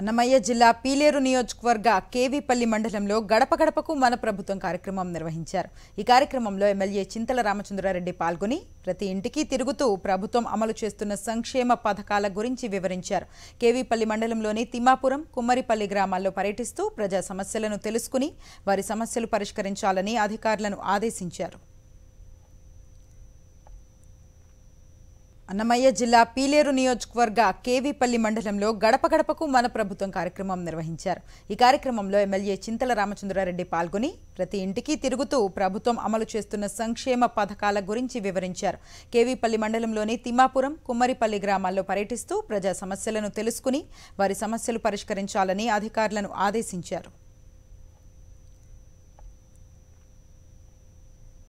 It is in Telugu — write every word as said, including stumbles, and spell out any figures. అన్నమయ్య జిల్లా పీలేరు నియోజకవర్గ కేవీ పల్లి మండలంలో గడప గడపకు మన ప్రభుత్వం కార్యక్రమం నిర్వహించారు। ఈ కార్యక్రమంలో ఎమ్మెల్యే చింతల రామచంద్ర రెడ్డి పాల్గొని ప్రతి ఇంటికి తిరుగుతూ ప్రభుత్వం అమలు చేస్తున్న సంక్షేమ పథకాల గురించి వివరించారు। కేవీ పల్లి మండలంలోని తిమ్మాపురం, కుమ్మరిపల్లి గ్రామాల్లో పర్యటిస్తూ ప్రజా సమస్యలను తెలుసుకుని వారి సమస్యలు పరిష్కరించాలని అధికారులను ఆదేశించారు। అన్నమయ్య జిల్లా పీలేరు నియోజకవర్గ కేవీ పల్లి మండలంలో గడప గడపకు మన ప్రభుత్వం కార్యక్రమం నిర్వహించారు। ఈ కార్యక్రమంలో ఎమ్మెల్యే చింతల రామచంద్ర రెడ్డి పాల్గొని ప్రతి ఇంటికి తిరుగుతూ ప్రభుత్వం అమలు చేస్తున్న సంక్షేమ పథకాల గురించి వివరించారు। కేవీ పల్లి మండలంలోని తిమ్మాపురం, కుమ్మరిపల్లి గ్రామాల్లో పర్యటిస్తూ ప్రజా సమస్యలను తెలుసుకుని వారి సమస్యలు పరిష్కరించాలని అధికారులను ఆదేశించారు।